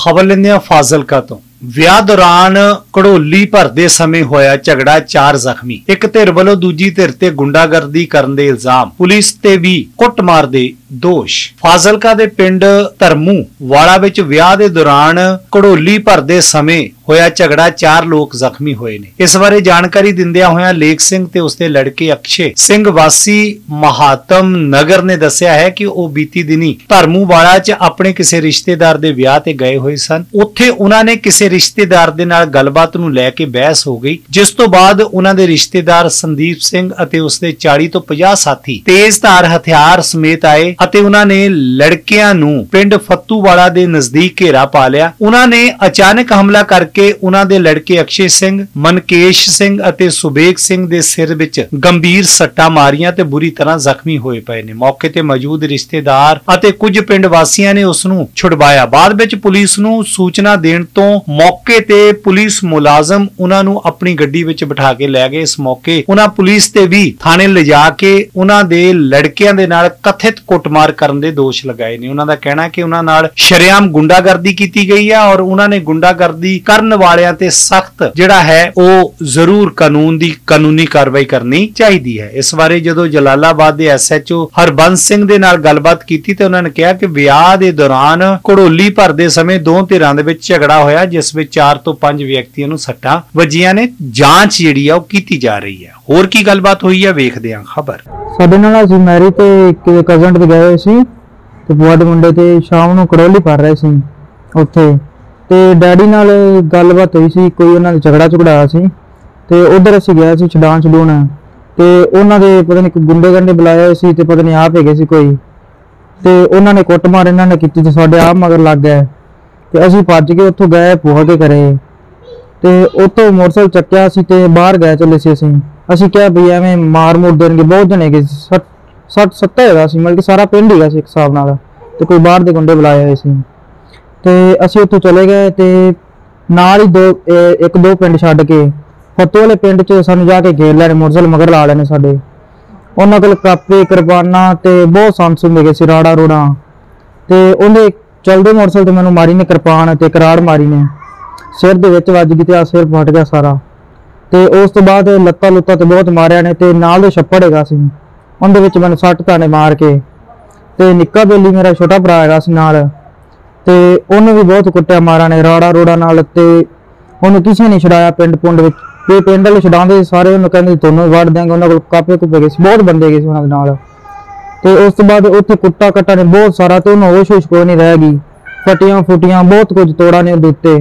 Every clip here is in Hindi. खबर लेंदे आ फाजिलका तो ਵਿਆਹ दौरान घड़ोली भरते समय होया झगड़ा, चार जख्मी। एक धिर वालों दूजी धिर ते गुंडागर्दी करने दे इल्जाम, पुलिस ते भी कुटमार दे दोष। फाजिलका दे पिंड धर्मू वाला विच ਵਿਆਹ दे दौरान घड़ोली भरते समय होया झगड़ा, चार लोग जख्मी होए ने। इस बारे जानकारी दिंदिया होया लेख सिंह ते उसदे लड़के अक्षय सिंह वासी महात्म नगर ने दस्सिया है कि वह बीती दिनी धर्मू वाला च अपने किसी रिश्तेदार दे ਵਿਆਹ ते गए होए सन। उत्थे उन्हां ने किसी रिश्तेदार दे नाल गलबात नूं लै के बहस हो गई, जिस तो बाद उन्हां दे रिश्तेदार संदीप सिंह अते उसदे 40 तो 50 साथी तेज धार हथियार समेत आए अते उन्हां ने लड़कियां नूं पिंड फत्तूवाला दे नजदीक घेरा पा लिया। उन्हां ने अचानक हमला करके उन्हां दे लड़के अक्षय सिंह, मनकेश सिंह अते सुबेश सिंह दे सिर विच गंभीर सट्टां मारियां ते बुरी तरह जख्मी होए पए ने। मौके ते मौजूद रिश्तेदार अते कुछ पिंड वासियां ने उस नूं छुड़वाया। बाद विच पुलिस नूं सूचना देण तों मौके ते पुलिस मुलाजम उन्हां नूं अपनी गड्डी विच बिठा के लै गए। इस मौके उन्हां पुलिस ते भी थाणे लिजा के उन्हां दे लड़कियां दे नाल कथित कुटमार करन दे दोष लगाए ने। उन्हां दा कहना है कि उन्हां नाल शरेआम गुंडागर्दी कीती गई है और उन्हां ने गुंडागर्दी करन वालियां ते सख्त जिहड़ा है ओह जरूर कानून दी कानूनी कार्रवाई करनी चाहीदी है। इस बारे जदों जलालाबाद दे SHO हरबंस सिंह दे नाल गलबात कीती ते उन्हां ने कहा कि ਵਿਆਹ दे दौरान ਘੜੋਲੀ भरदे समय दो धिरां दे विच झगड़ा होया, जिस ਵਿੱਚ 4 ਤੋਂ 5 ਵਿਅਕਤੀਆਂ ਨੂੰ ਸੱਟਾਂ ਵੱਜੀਆਂ ਨੇ। ਜਾਂਚ ਜਿਹੜੀ ਆ ਉਹ ਕੀਤੀ ਜਾ ਰਹੀ ਹੈ। ਹੋਰ ਕੀ ਗੱਲਬਾਤ ਹੋਈ ਆ ਵੇਖਦੇ ਆਂ ਖਬਰ। ਸਾਡੇ ਨਾਲ ਅਸੀਂ ਮੈਰੀ ਤੇ ਇੱਕ ਕਜ਼ਨ ਤੇ ਗਏ ਸੀ ਤੇ ਬੁਆਡ ਮੁੰਡੇ ਤੇ ਸ਼ਾਮ ਨੂੰ ਘੜੋਲੀ ਭਰ ਰਹੇ ਸੀ ਉੱਥੇ, ਤੇ ਡੈਡੀ ਨਾਲ ਗੱਲਬਾਤ ਹੋਈ ਸੀ, ਕੋਈ ਉਹਨਾਂ ਦਾ ਝਗੜਾ ਝਗੜਾਇਆ ਸੀ ਤੇ ਉਧਰ ਅਸੀਂ ਗਏ ਸੀ ਛਡਾਂ ਛਡੋਣਾ ਤੇ ਉਹਨਾਂ ਦੇ ਪਤਾ ਨਹੀਂ ਗੁੰਡੇ ਗੰਡੇ ਬੁਲਾਇਆ ਸੀ ਤੇ ਪਤਾ ਨਹੀਂ ਆਪ ਹੈਗੇ ਸੀ ਕੋਈ, ਤੇ ਉਹਨਾਂ ਨੇ ਕੁੱਟ ਮਾਰ ਇਹਨਾਂ ਨੇ ਕੀਤੀ ਤੇ ਸਾਡੇ ਆਪ ਮਗਰ ਲੱਗ ਗਏ। असं भज के उतो गए भूह के घरे, तो उतो मोटरसाइकिल चक्या असी तो बहर गए चले से। असी क्या भी एवं मार मूर देने बहुत जने गए, 60-70 है मतलब कि सारा पिंड ही एक हिसाब नाल, तो कोई बाहर के गुंडे बुलाए हुए सी। तो असी उतो चले गए तो नाल ही एक दो पिंड छड्ड के फत्तो वाले पिंड सानूं जाके घेर लैने, मोटरसाइकिल मगर ला लैने साडे। उन्हां कोल कापे किरपाना तो बहुत संसू मिले सी, राड़ा रोड़ा तो उन्हें चलते मोटरसाइकिल तो मैंने मारी ने कृपान ते कराड़ मारी ने, सिर के वज गई तो सिर फट गया सारा। तो उस तो बाद लत्ता लुत्ता तो बहुत मारिया ने, तो नाल दे छप्पड़ हैगा सी उहदे विच मैंने 60 ताने मार के, तो निक्का बेली मेरा छोटा भरा हैगा सी नाल, तो उन्हें भी बहुत कुट्टिया मारा ने राड़ा रोड़ा नाल। तो उन्हें किसी नहीं छड़ाया पिंड पुंड विच, ते पिंड वाले छड़ाते सारे उन्हें कहते तुहानूं वड़ देंगे। उन्हां कोल कापे कुपे गए सी, बहुत बंदे गए सी उन्हां दे नाल। तो उस तो बाद उत्थे कुट्टा कट्टा ने बहुत सारा, तो उन्हें होश होश कोई नहीं रह गई, फटिया फुटिया बहुत कुछ तोड़ा ने उत्ते,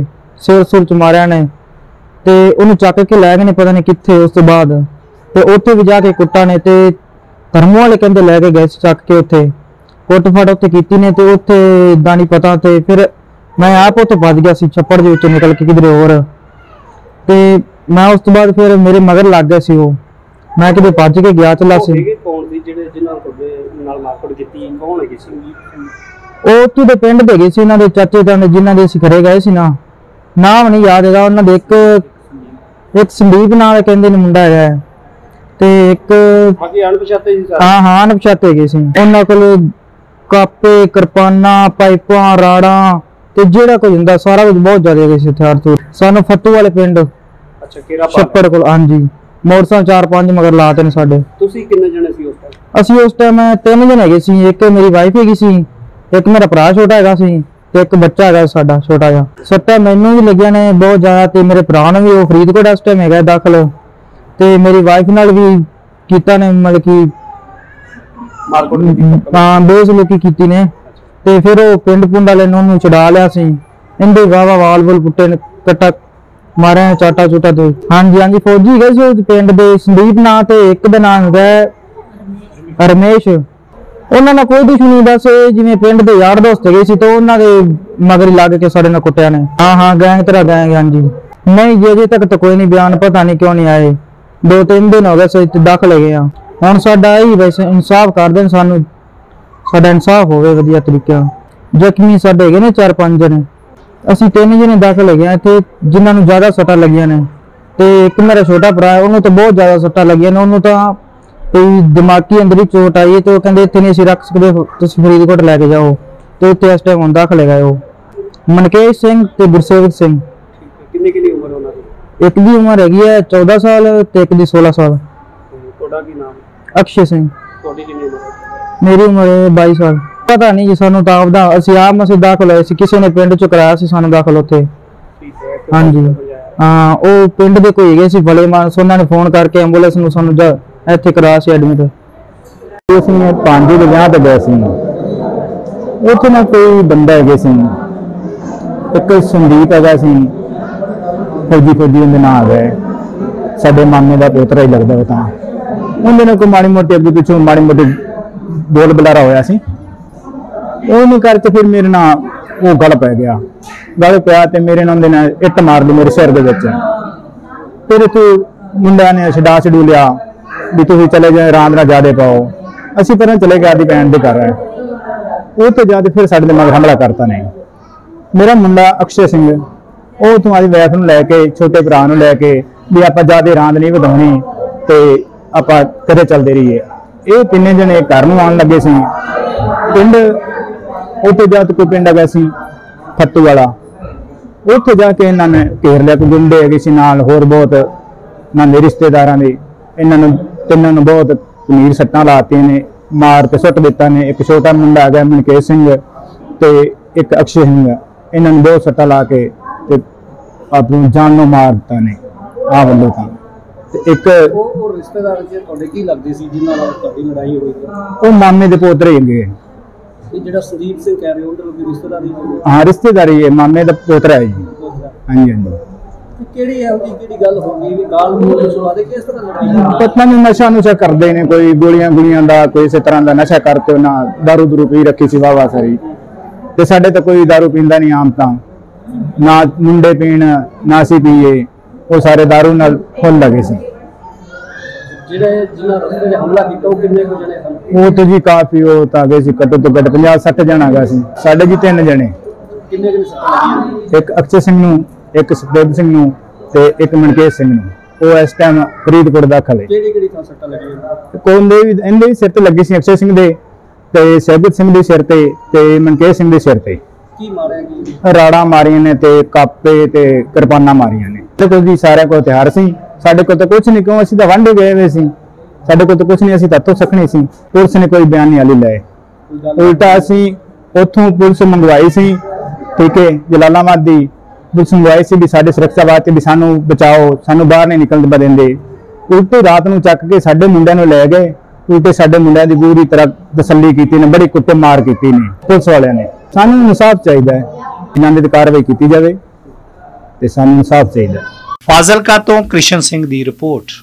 सिर सुर च मारिया ने, तो उन्हें चक के लै गए ने पता नहीं कित्थे। उस तो बाद तो उत्थे भी जाके कुट्टा ने, तो धर्मों वाले कहते लै के गए चक के उत्थे, कुट फट उत्थे कीती ने, तो उत्थे इदां नहीं पता। तो फिर मैं आप उत्थे भज गया सी छप्पड़ दे विच निकल के किधरे होर, तो मैं उस तो बाद फिर मेरे मगर लग गए सी वो, मैं किधर भज के गया चला सी। उतों के पिंड दे गए सी इन्हां दे चाचे ताने जिन्हां दे असीं घरे गए सी ना, नाम नहीं याद हैगा उन्हां दे, एक संदीप नाम दा कहंदे ने मुंडा हैगा, ते एक बाकी अणपछाते सी सारे। हां अणपछाते गए सी, उन्हां कोल कापे किरपाना पाइपां राड़ा ते जिहड़ा कुछ हुंदा सारा कुछ बहुत ज्यादा गए सी हथियार तो सानू फत्तू वाले पिंड। अच्छा केरा छप्पर कोल। हां जी मोटरसाइकिल 4-5 मगर लाते ने साडे। तुसीं कितने जने सी उस टाइम? असीं उस टाइम 3 जने हैगे सी, एक मेरी वाइफ हैगी सी, एक मेरा भरा छोटा हैगा सी ते एक बच्चा हैगा साडा छोटा जिहा। सट्टा मैनूं भी लगिया ने बहुत ज़्यादा, तो मेरे भरा ने भी, वो फरीदकोट इस टाइम हैगा दाखल, तो मेरी वाइफ नाल भी कीता ने मतलब कि हां बेसलूकी कीती ने। तो फिर वो पिंड पुंड वाले ने उन्होंने छड़ा लिया सी, इंदे वावा वाल वूल पुट्टे ने, कट्टा मारे चाटा चूटा दे। हाँ जी हाँ जी फौजी गए पिंड दे संदीप ना, तो एक का नाम है रमेश, उन्होंने कोई दुश्मनी बस जिवें पिंड दे यार दोस्त गए सी, तो उन्होंने मगर ही लग के सारे ने कुटिया ने। हाँ हाँ गैंग तेरा गैंग। हाँ जी नहीं जी अजे तक तो कोई नहीं बयान, पता नहीं क्यों नहीं आए, 2-3 दिन हो गए सही दाखल गए हैं हम। साडा यही वैसे इंसाफ कर दें सानू, साडा इंसाफ होवे वधिया तरीके। जख्मी साडे हैगे ने 4-5 जने, असीं 3 जने दाखिल हो गए थे जिन्हां नूं ज़्यादा सट्टां लगियां ने, तो एक मेरा छोटा भरा उन्होंने तो बहुत ज़्यादा सट्टां लगियां ने, उन्होंने तो कोई दिमागी अंदर ही चोट आई है, तो कहते इत्थे नहीं असीं रख सकदे, तुसीं फरीदकोट लैके जाओ, तो उत्थे इस टाइम हुण दाखिल है वो। मनकेश सिंह ते गुरसेवक सिंह। किन्नी किन्नी उम्र होना दी? एक दी उम्र हैगी है 14 साल ते एक दी 16 साल। तोड़ा की नाम? अक्षय सिंह। तोड़ी किन्नी उम्र? मेरी उम्र है 22 साल। पता नहीं जी सानू तां दा असि आप मसे दाखल होए सी, किसी ने पिंड च कराया सी सानू दाखल होते। ठीक है। हां जी हां, ओ पिंड दे कोई गए सी भले मान सोना ने फोन करके एंबुलेंस नु सानू इत्थे कराया सी एडमिट। ਅਸੀਂ 5:50 ਤੇ ਗਏ ਸੀ। ਉੱਥੇ ਨਾ ਕੋਈ ਬੰਦਾ ਹੈਗੇ ਸੀ, ਇੱਕ ਸੰਦੀਪ ਹੈਗਾ ਸੀ ਫੌਜੀ ਉਹਦੇ ਨਾਲ ਗਏ, ਸਾਡੇ ਮਾਮੇ ਦਾ ਪੋਤਰਾ ਹੀ ਲੱਗਦਾ ਉਹ ਤਾਂ। ਉਹਦੇ ਨਾਲ ਕੋਈ ਮਾੜੀ ਮੋਟੀ ਅੱਗੇ ਪਿੱਛੋਂ ਮਾੜੀ ਮੋਟੀ ਬੋਲ ਬੁਲਾਰਾ ਹੋਇਆ ਸੀ, ਉਹ ਨਹੀਂ ਕਰਕੇ ਫਿਰ ਮੇਰੇ ਨਾਲ ਉਹ ਗੱਲ ਪੈ ਗਿਆ। ਗੱਲ ਪਿਆ ਤੇ ਮੇਰੇ ਨਾਲ ਉਹਦੇ ਨਾਲ ਇੱਟ ਮਾਰ ਲਈ ਮੇਰੇ ਸਿਰ ਦੇ ਵਿੱਚ। ਫਿਰ ਇੱਥੇ ਮੁੰਡਿਆਂ ਨੇ ਛਡਾ ਛਡੂ ਲਿਆ ਵੀ ਤੁਸੀਂ ਚਲੇ ਜਾਓ ਆਰਾਮ ਨਾਲ ਜਾਦੇ ਪਾਓ। ਅਸੀਂ ਪਹਿਲਾਂ ਚਲੇ ਗਏ ਆਪਦੀ ਭੈਣ ਦੇ ਘਰ ਆਏ, ਉਹ ਤੋਂ ਜਾ ਕੇ ਫਿਰ ਸਾਡੇ ਦਿਮਾਗ ਹਮਲਾ ਕਰਤਾ ਨਹੀਂ। ਮੇਰਾ ਮੁੰਡਾ ਅਕਸ਼ੇ ਸਿੰਘ ਉਹ ਤੋਂ ਆਪਦੀ ਵਾਈਫ ਨੂੰ ਲੈ ਕੇ ਛੋਟੇ ਭਰਾ ਨੂੰ ਲੈ ਕੇ ਵੀ ਆਪਾਂ ਜ਼ਿਆਦਾ ਰਾਂਦ ਨਹੀਂ ਵਧਾਉਣੀ ਤੇ ਆਪਾਂ ਕਦੇ ਚੱਲਦੇ ਰਹੀਏ। ਇਹ ਤਿੰਨੇ ਜਣੇ ਘਰ ਨੂੰ ਆਉਣ ਲੱਗੇ ਸੀ। ਪਿੰਡ ਉੱਥੇ ਜਾ ਕੇ ਕੋਈ ਪਿੰਡ ਆ ਗਿਆ ਸੀ ਫੱਤੂਵਾਲਾ, ਉੱਥੇ ਜਾ ਕੇ ਇਹਨਾਂ ਨੇ ਘੇਰ ਲਿਆ। ਕੋਈ ਗੁੰਡੇ ਹੈਗੇ ਸੀ ਨਾਲ ਹੋਰ ਬਹੁਤ ਨਾ ਮੇਰੇ ਰਿਸ਼ਤੇਦਾਰਾਂ ਦੇ। ਇਹਨਾਂ ਨੂੰ ਤਿੰਨਾਂ ਨੂੰ ਬਹੁਤ नीर सट्टा लाती ने मार के सुट दिता ने। एक छोटा मुंडा आ गया मनकेश सिंह ते एक अक्षय सिंह, इन्होंने दो सट्टा ला के अपनी जान में मार दिता ने। आ बंदो था एक रिश्तेदार जी ਤੁਹਾਡੇ ਕੀ ਲੱਗਦੇ ਸੀ ਜਿਨ੍ਹਾਂ ਨਾਲ ਤੁਹਾਡੀ ਲੜਾਈ ਹੋਈ? ਉਹ ਮਾਮੇ ਦੇ ਪੋਤਰੇ ਹੈਗੇ। ਇਹ ਜਿਹੜਾ ਸੰਦੀਪ ਸਿੰਘ ਕਹਿ ਰਹੇ ਉਹਨਾਂ ਦੀ ਰਿਸ਼ਤੇਦਾਰੀ? ਹਾਂ ਰਿਸ਼ਤੇਦਾਰੀ ਹੈ, ਮਾਮੇ ਦਾ ਪੋਤਰਾ ਹੈ ਜੀ। ਹਾਂਜੀ ਹਾਂਜੀ। पता नहीं नशा नुशा करते हैं, कोई गोलियां गुलियां का कोई इस तरह का नशा करते ना। दारू दूरू पी रखी सी वाहवा सारी ते साडे तो कोई दारू पींदा नहीं आम तां ना, मुंडे पीन ना असी पीए, वो सारे दारू नाल फुल लगे सी। वो तो जी काफी वो तो गए सी, घट्टो तो घट 50-60 जना गए सी। साडे जी 3 जने, एक अक्षय सिंह नूं, एक सुबेश सिंह नूं ते एक मनकेश सिंह नूं। ਉਹ ਇਸ ਟਾਈਮ ਫਰੀਦਕੋਟ ਦਾਖਲ ਹੈ। ਕਿਹੜੀ ਕਿਹੜੀ ਥਾਂ ਸੱਟਾਂ ਲੱਗੀਆਂ? ਕੋਈ ਵੀ ਇਹਦੇ ਵੀ ਸਿਰ ਤੇ ਲੱਗੀ ਸੀ ਅਕਸ਼ੇ ਸਿੰਘ ਦੇ ਤੇ ਸਹਿਬਤ ਸਿੰਘ ਦੇ ਸਿਰ ਤੇ ਮਨਕੇਸ਼ ਸਿੰਘ ਦੇ ਸਿਰ ਤੇ। ਕੀ ਮਾਰਿਆ ਕੀ? ਰਾੜਾ ਮਾਰੀਆਂ ਨੇ ਤੇ ਕਾਪੇ ਤੇ ਕਿਰਪਾਨਾਂ ਮਾਰੀਆਂ ਨੇ। ਤੇ ਕੋਈ ਵੀ ਸਾਰਿਆਂ ਕੋਲ ਹਥਿਆਰ ਸੀ, ਸਾਡੇ ਕੋਲ ਤਾਂ ਕੁਝ ਨਹੀਂ ਕਿਉਂ ਅਸੀਂ ਤਾਂ ਵਾਂਢੇ ਗਏ ਹੋਏ ਸੀ, ਸਾਡੇ ਕੋਲ ਤਾਂ ਕੁਝ ਨਹੀਂ, ਅਸੀਂ ਤਾਂ ਹੱਥੋਂ ਸਖਣੇ ਸੀ। ਪੁਲਿਸ ਨੇ ਕੋਈ ਬਿਆਨ ਨਹੀਂ ਹਾਲੇ ਲਏ, ਉਲਟਾ ਅਸੀਂ ਉੱਥੋਂ ਪੁਲਿਸ ਮੰਗਵਾਈ ਸੀ, ਠੀਕ ਹੈ ਜਲਾਲਾਬਾਦ ਦੀ पुलिस मंगवाई सी भी साढ़े सुरक्षा वास्ते भी सानू बचाओ, सानू बाहर नहीं निकलने देंगे। उल्टे रात को चक के साढ़े मुंडिया नू लै गए, उल्टे साढ़े मुंडिया की पूरी तरह तसली की ने, बड़ी कुट्टे मार की ने पुलिस वाले ने। सानू इंसाफ चाहिए, इन्होंने कार्रवाई की जाए तो सानू इंसाफ चाहिए। फाजिलका तो कृष्ण सिंह की रिपोर्ट।